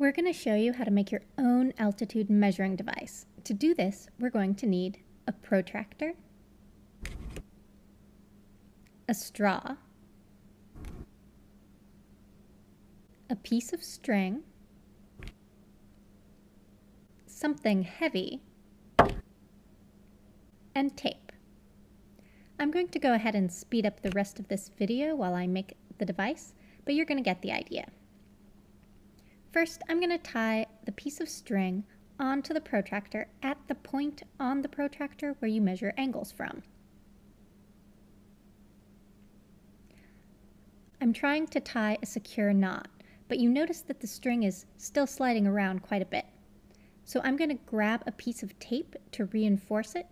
We're going to show you how to make your own altitude measuring device. To do this, we're going to need a protractor, a straw, a piece of string, something heavy, and tape. I'm going to go ahead and speed up the rest of this video while I make the device, but you're going to get the idea. First, I'm going to tie the piece of string onto the protractor at the point on the protractor where you measure angles from. I'm trying to tie a secure knot, but you notice that the string is still sliding around quite a bit. So I'm going to grab a piece of tape to reinforce it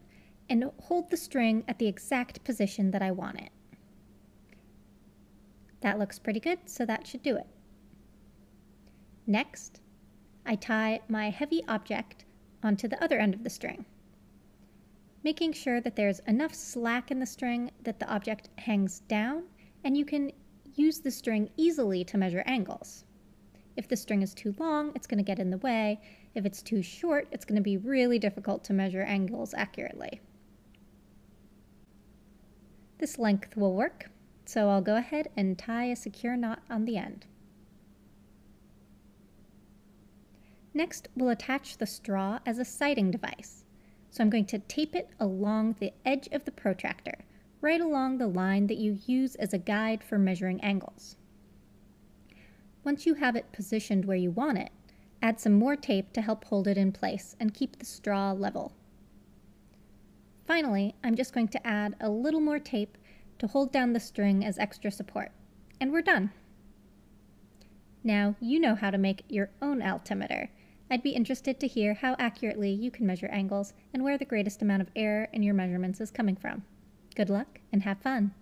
and hold the string at the exact position that I want it. That looks pretty good, so that should do it. Next, I tie my heavy object onto the other end of the string, making sure that there's enough slack in the string that the object hangs down and you can use the string easily to measure angles. If the string is too long, it's going to get in the way. If it's too short, it's going to be really difficult to measure angles accurately. This length will work, so I'll go ahead and tie a secure knot on the end. Next, we'll attach the straw as a sighting device. So I'm going to tape it along the edge of the protractor, right along the line that you use as a guide for measuring angles. Once you have it positioned where you want it, add some more tape to help hold it in place and keep the straw level. Finally, I'm just going to add a little more tape to hold down the string as extra support, and we're done. Now you know how to make your own altimeter. I'd be interested to hear how accurately you can measure angles and where the greatest amount of error in your measurements is coming from. Good luck and have fun!